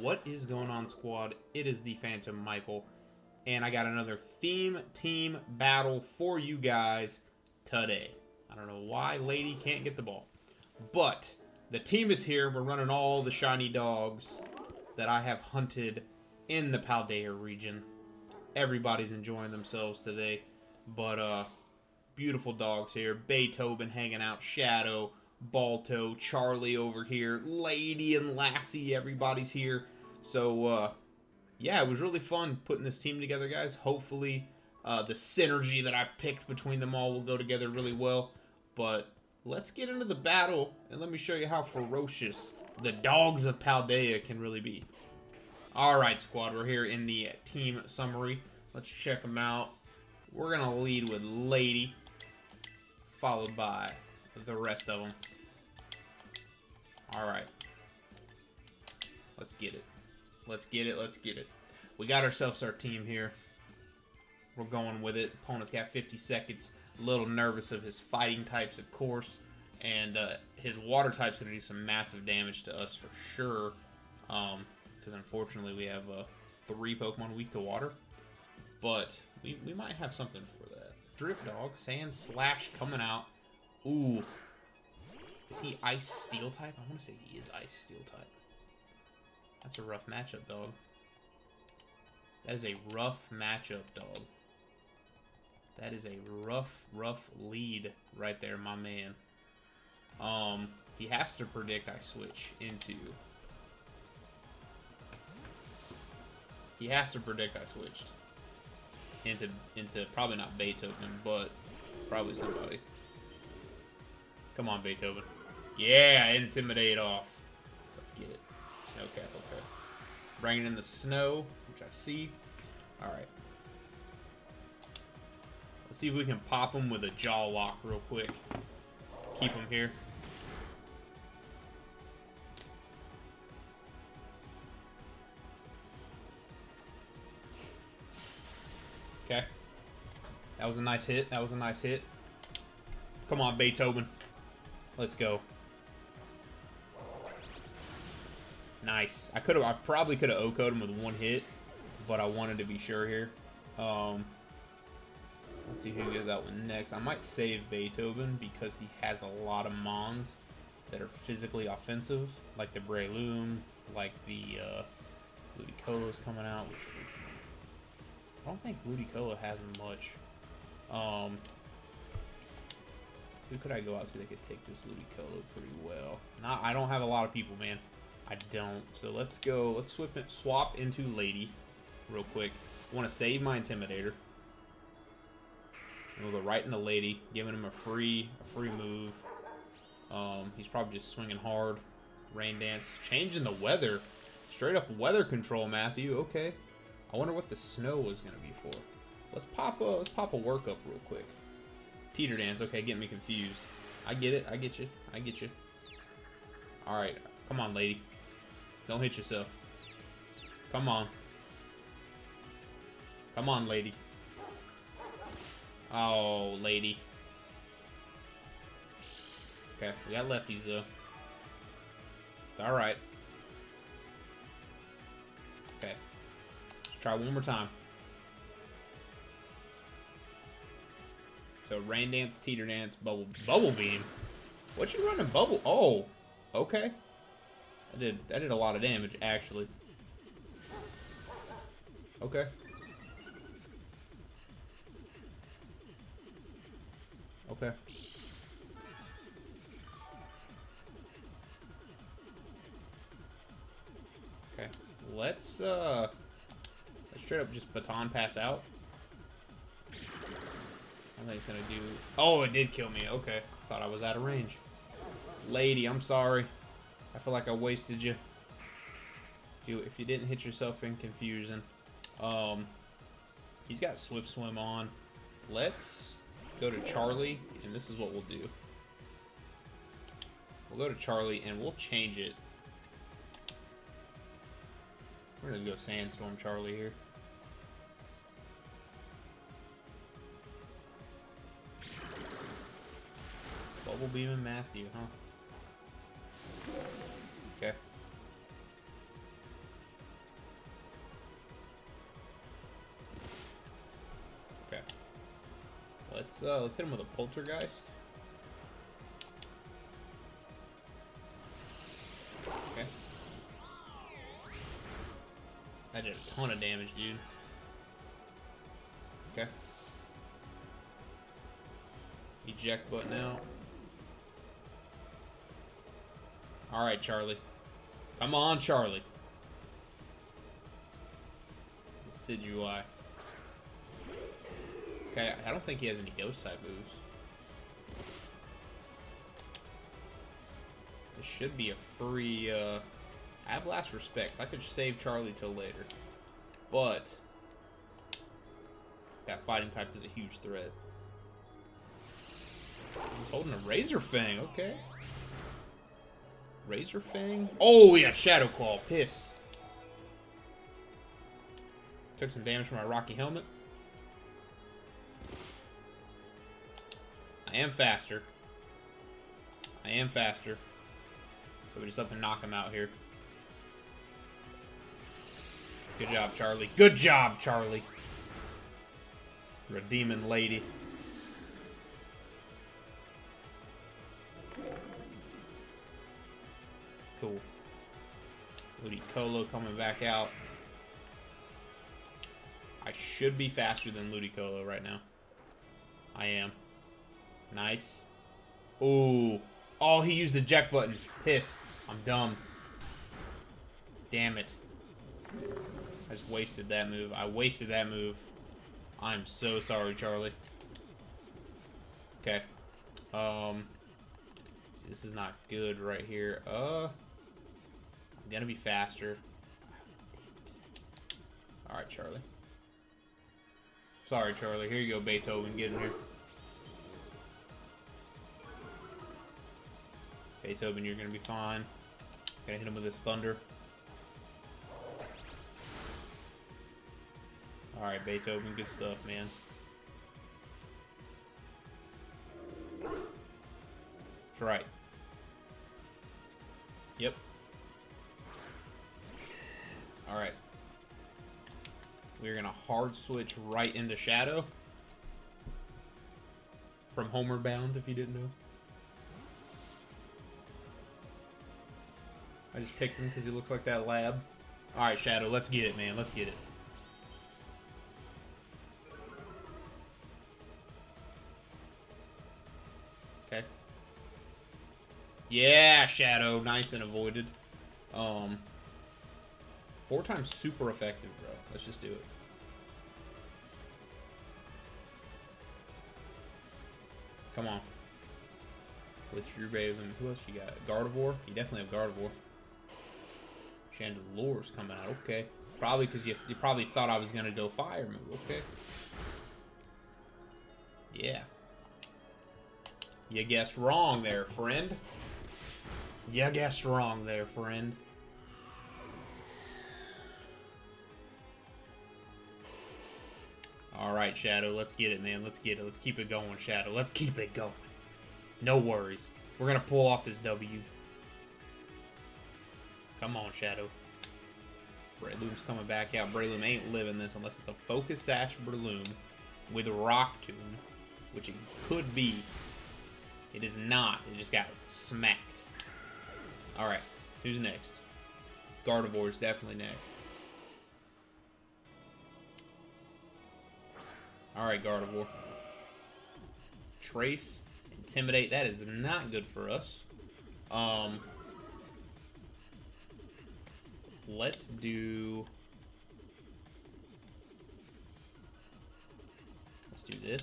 What is going on, squad? It is the Phantom Michael, and I got another theme team battle for you guys today. I don't know why Lady can't get the ball, but the team is here. We're running all the shiny dogs that I have hunted in the Paldea region. Everybody's enjoying themselves today, but beautiful dogs here. Beethoven hanging out, Shadow, Balto, Charlie over here, Lady and Lassie, everybody's here. So, yeah, it was really fun putting this team together, guys. Hopefully, the synergy that I picked between them all will go together really well. But let's get into the battle, and let me show you how ferocious the dogs of Paldea can really be. Alright, squad, we're here in the team summary. Let's check them out. We're going to lead with Lady, followed by the rest of them. Alright. Let's get it. Let's get it. Let's get it. We got ourselves our team here. We're going with it. Opponent's got 50 seconds. A little nervous of his fighting types, of course. And his water type's going to do some massive damage to us for sure. Because unfortunately we have 3 Pokemon weak to water. But we might have something for that. Drift Dog, Sand Slash coming out. Ooh. Is he Ice Steel type? I want to say he is Ice Steel type. That's a rough matchup, dog. That is a rough matchup, dog. That is a rough lead right there, my man. He has to predict I switch into... He has to predict I switched into probably not Beethoven, but probably somebody. Come on, Beethoven. Yeah, Intimidate off. Let's get it. Okay, okay. Bringing in the snow, which I see. Alright. Let's see if we can pop him with a jaw lock real quick. Keep him here. Okay. That was a nice hit. That was a nice hit. Come on, Beethoven. Let's go. Nice. I probably could have O-coded him with one hit, but I wanted to be sure here. Let's see who can get that one next. I might save Beethoven because he has a lot of Mons that are physically offensive, like the Breloom, like the Ludicolo's coming out, which I don't think Ludicolo has much. Who could I go out to that could take this Ludicolo pretty well? Nah, I don't have a lot of people, man. I don't. So let's go. Let's swap into Lady real quick. I want to save my Intimidator. And we'll go right into Lady, giving him a free move. He's probably just swinging hard. Rain Dance. Changing the weather. Straight up weather control, Matthew. Okay. I wonder what the snow was going to be for. Let's pop a workup real quick. Teeter Dance, okay, getting me confused. I get it, I get you, I get you. Alright, come on, Lady. Don't hit yourself. Come on. Come on, Lady. Oh, Lady. Okay, we got lefties, though. It's alright. Okay. Let's try one more time. So, Rain Dance, Teeter Dance, Bubble Beam. What you running, Bubble? Oh, okay. I did a lot of damage, actually. Okay. Okay. Okay. Let's straight up just baton pass out. I think it's gonna do... Oh, it did kill me. Okay. Thought I was out of range. Lady, I'm sorry. I feel like I wasted you. If you didn't hit yourself in confusion. He's got Swift Swim on. Let's go to Charlie, and this is what we'll do. We'll go to Charlie, and we'll change it. We're gonna go Sandstorm Charlie here. Bubble Beam and Matthew, huh? Okay. Let's hit him with a poltergeist. Okay. That did a ton of damage, dude. Okay. Eject button out. Alright, Charlie. Come on, Charlie. Decidueye. Okay, I don't think he has any ghost type moves. This should be a free, I have last respects. I could save Charlie till later. But that fighting type is a huge threat. He's holding a Razor Fang, okay. Razor Fang? Oh yeah, Shadow Claw, piss. Took some damage from my Rocky Helmet. I am faster. So we just have to knock him out here. Good job, Charlie. Redeeming lady. Cool. Ludicolo coming back out. I should be faster than Ludicolo right now. I am. Nice. Ooh. Oh, he used the eject button. Piss. I'm dumb. Damn it. I just wasted that move. I'm so sorry, Charlie. Okay. This is not good right here. I'm gonna be faster. Alright, Charlie. Sorry, Charlie. Here you go, Beethoven. Get in here. Beethoven, you're gonna be fine. Gonna hit him with his thunder. Alright, Beethoven, good stuff, man. That's right. Yep. Alright. We're gonna hard switch right into Shadow. From Homeward Bound, if you didn't know. I just picked him because he looks like that lab. Alright, Shadow, let's get it, man. Let's get it. Okay. Yeah, Shadow. Nice and avoided. 4 times super effective, bro. Let's just do it. Come on. With your Raven. Who else you got? Gardevoir? You definitely have Gardevoir. Chandeliers coming out, okay. Probably because you probably thought I was gonna go fire move, okay. Yeah. You guessed wrong there, friend. Alright, Shadow, let's get it, man. Let's keep it going, Shadow. No worries. We're gonna pull off this W. Come on, Shadow. Breloom's coming back out. Breloom ain't living this unless it's a Focus Sash Breloom with Rock Tomb, which it could be. It is not. It just got smacked. Alright, who's next? Gardevoir's definitely next. Alright, Gardevoir. Trace, Intimidate. That is not good for us. Let's do... Let's do this.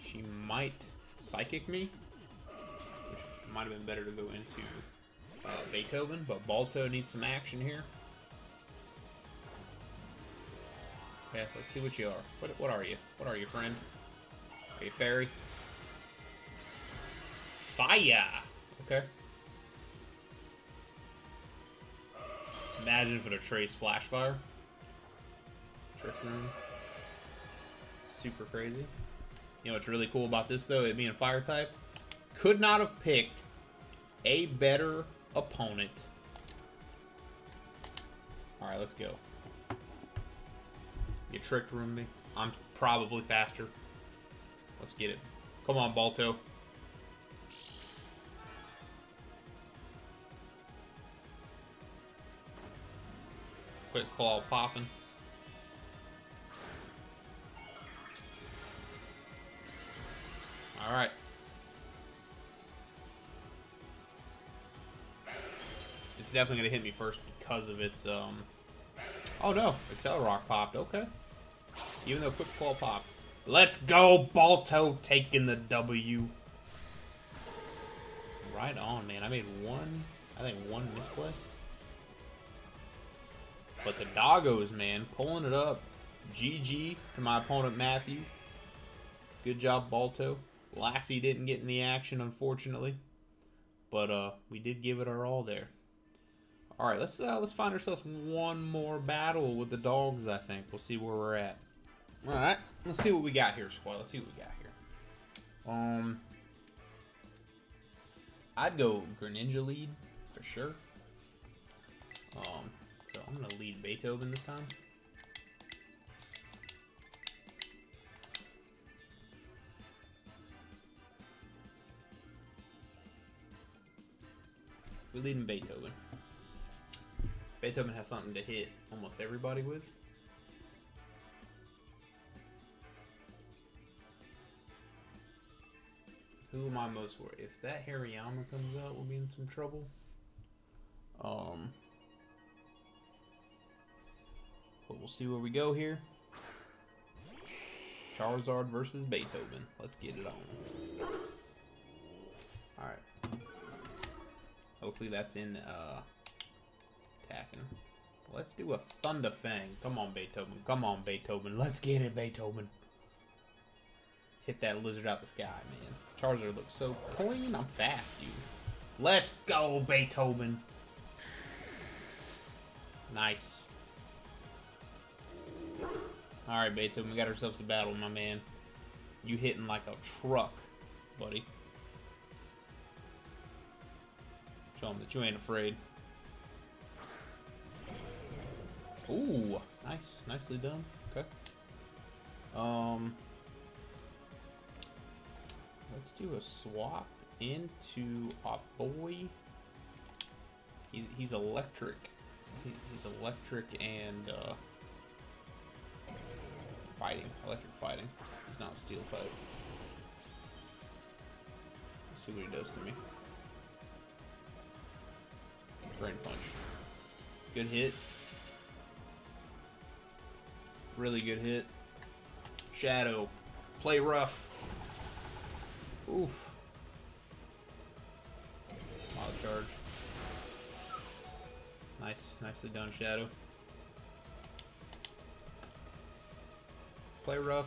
She might psychic me, which might have been better to go into Beethoven, but Balto needs some action here. Okay, let's see what you are. What are you? What are you, friend? Are you fairy? Fire! Okay. Imagine for the Trace Flash Fire. Trick Room. Super crazy. You know what's really cool about this, though? It being Fire type. Could not have picked a better opponent. Alright, let's go. You tricked me. I'm probably faster. Let's get it. Come on, Balto. Quick claw popping. All right. It's definitely gonna hit me first because of its Oh no, Accelerock popped. Okay. Even though Quick Claw popped. Let's go, Balto taking the W. Right on, man. I made one misplay. But the Doggos, man, pulling it up. GG to my opponent, Matthew. Good job, Balto. Lassie didn't get in the action, unfortunately. But we did give it our all there. All right, let's find ourselves one more battle with the dogs, I think. We'll see where we're at. All right, let's see what we got here, squad. Let's see what we got here. I'd go Greninja lead for sure. So I'm gonna lead Beethoven this time. We're leading Beethoven. Beethoven has something to hit almost everybody with. Who am I most worried? If that Hariyama comes out, we'll be in some trouble. But we'll see where we go here. Charizard versus Beethoven. Let's get it on. Alright. Hopefully that's in, attacking. Let's do a Thunder Fang. Come on, Beethoven. Come on, Beethoven. Let's get it, Beethoven. Hit that lizard out the sky, man. Charizard looks so clean. I'm fast, dude. Let's go, Beethoven. Nice. Alright, Beethoven. We got ourselves a battle, my man. You hitting like a truck, buddy. Show him that you ain't afraid. Ooh, nice. Nicely done. Okay. Let's do a swap into our boy. He's electric. He's electric and fighting. Electric fighting. He's not steel fight. Let's see what he does to me. Brain punch. Good hit. Really good hit. Shadow. Play rough. Oof. Wild charge. Nice. Nicely done, Shadow. Play rough.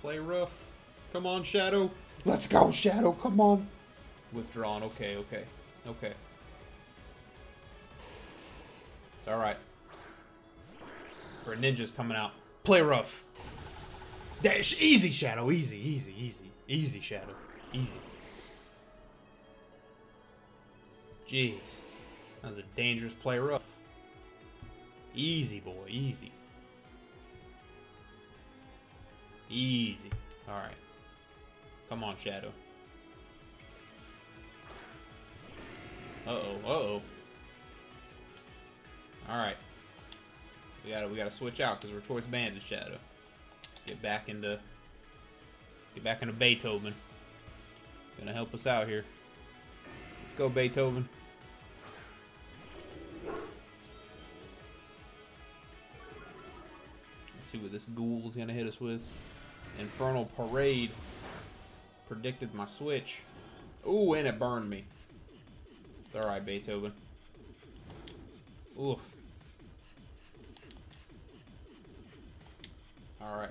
Play rough. Come on, Shadow. Let's go, Shadow. Come on. Withdrawn. Okay, okay. Okay. It's alright. Greninja's coming out. Play rough. Dash. Easy, Shadow. Easy, easy, easy. Easy, Shadow. Easy. Jeez. That was a dangerous play rough. Easy, boy. Easy. Easy. Alright. Come on, Shadow. Uh-oh. Uh-oh. Alright. We gotta switch out because we're choice banded, Shadow. Get back into Beethoven. Gonna help us out here. Let's go, Beethoven. Let's see what this ghoul's gonna hit us with. Infernal Parade predicted my switch. Ooh, and it burned me. It's all right, Beethoven. Oof. Alright.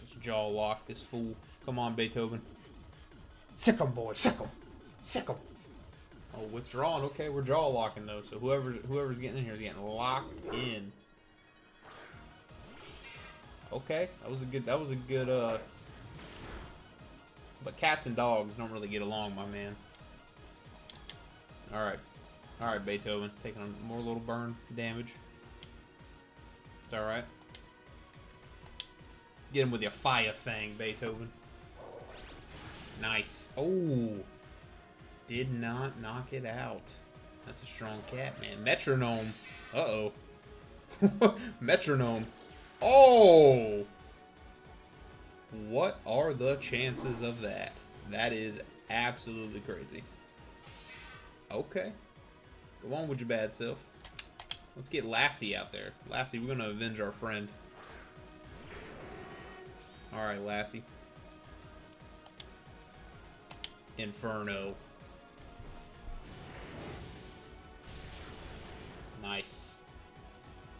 Let's jaw lock this fool. Come on, Beethoven. Sick 'em, boy. Sick 'em. Sick 'em. Oh, withdrawn. Okay, we're jaw locking, though. So whoever's getting in here is getting locked in. Okay. That was a good, But cats and dogs don't really get along, my man. Alright. Alright, Beethoven. Taking on more little burn damage. It's alright. Get him with your fire thing, Beethoven. Nice. Oh. Did not knock it out. That's a strong cat, man. Metronome. Uh-oh. Metronome. Oh! What are the chances of that? That is absolutely crazy. Okay. Go on with your bad self. Let's get Lassie out there. Lassie, we're going to avenge our friend. Alright, Lassie. Inferno. Nice.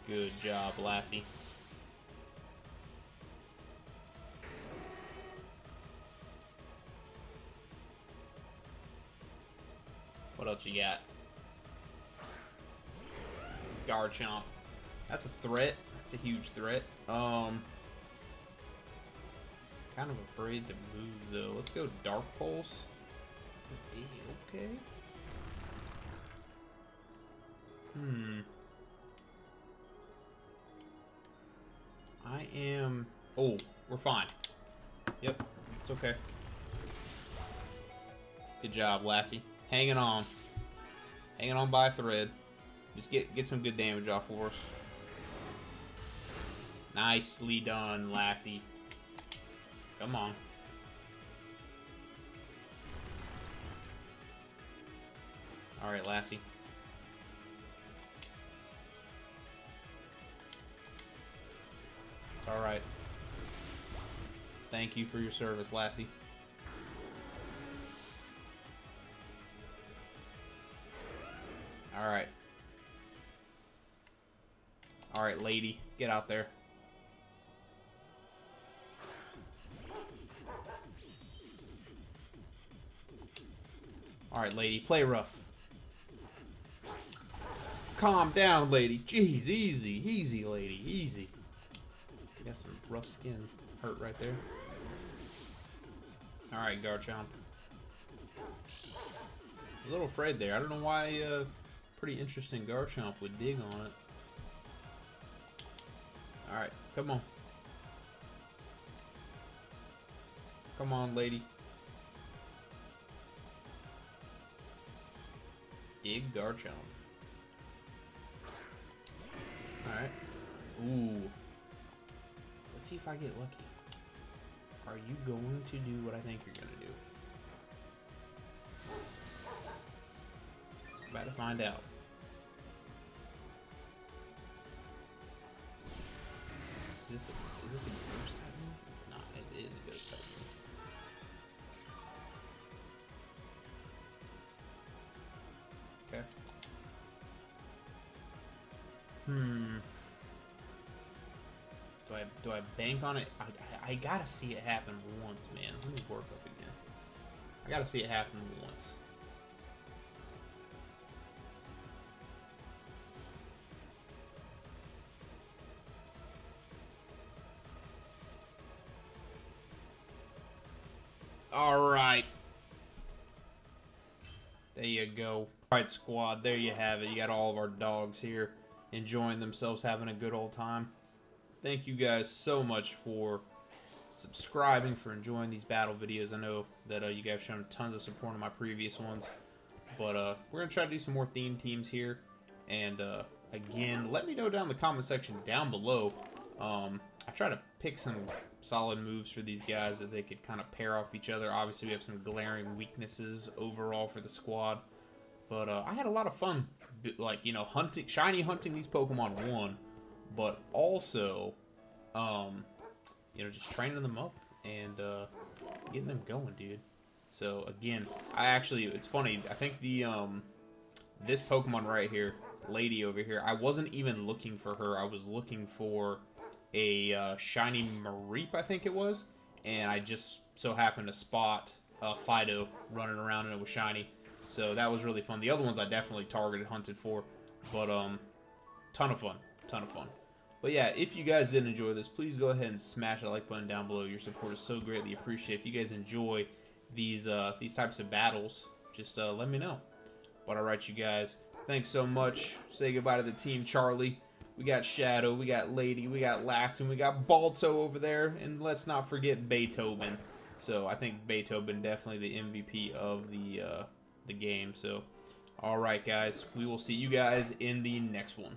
Good job, Lassie. What else you got? Garchomp. That's a threat. That's a huge threat. Kind of afraid to move though. Let's go Dark Pulse. Okay. I am. Oh, we're fine. Yep, it's okay. Good job, Lassie. Hanging on. Hanging on by a thread. Just get some good damage off for us. Nicely done, Lassie. Come on. Alright, Lassie. Alright. Thank you for your service, Lassie. Alright. Alright, lady. Get out there. Alright, lady. Play rough. Calm down, lady. Jeez, easy. Easy, lady. Easy. You got some rough skin hurt right there. Alright, Garchomp. A little afraid there. I don't know why pretty interesting Garchomp would dig on it. Alright, come on. Come on, lady. Dig Garchomp. Alright. Ooh. Let's see if I get lucky. Are you going to do what I think you're going to do? About to find out. Is this a ghost type? It's not. It is a ghost type. Okay. Do I bank on it? I gotta see it happen once, man. Let me work up again. I gotta see it happen once. Alright. There you go. Alright, squad. There you have it. You got all of our dogs here enjoying themselves, having a good old time. Thank you guys so much for subscribing, for enjoying these battle videos. I know that you guys have shown tons of support on my previous ones. But we're going to try to do some more theme teams here. And again, let me know down in the comment section down below. I try to pick some solid moves for these guys that they could kind of pair off each other. Obviously, we have some glaring weaknesses overall for the squad. But I had a lot of fun, like, you know, shiny hunting these Pokemon, one. But also, you know, just training them up and getting them going, dude. So, again, it's funny. I think the, this Pokemon right here, lady over here, I wasn't even looking for her. I was looking for a shiny Mareep, I think it was, and I just so happened to spot Fido running around, and it was shiny, so that was really fun. The other ones I definitely hunted for, but ton of fun. But yeah, if you guys did enjoy this, please go ahead and smash that like button down below. Your support is so greatly appreciated. If you guys enjoy these types of battles, just let me know. But all right, you guys, thanks so much. Say goodbye to the team, Charlie. We got Shadow, we got Lady, we got Lassie, we got Balto over there, and let's not forget Beethoven. So I think Beethoven definitely the MVP of the game. So, all right, guys, we will see you guys in the next one.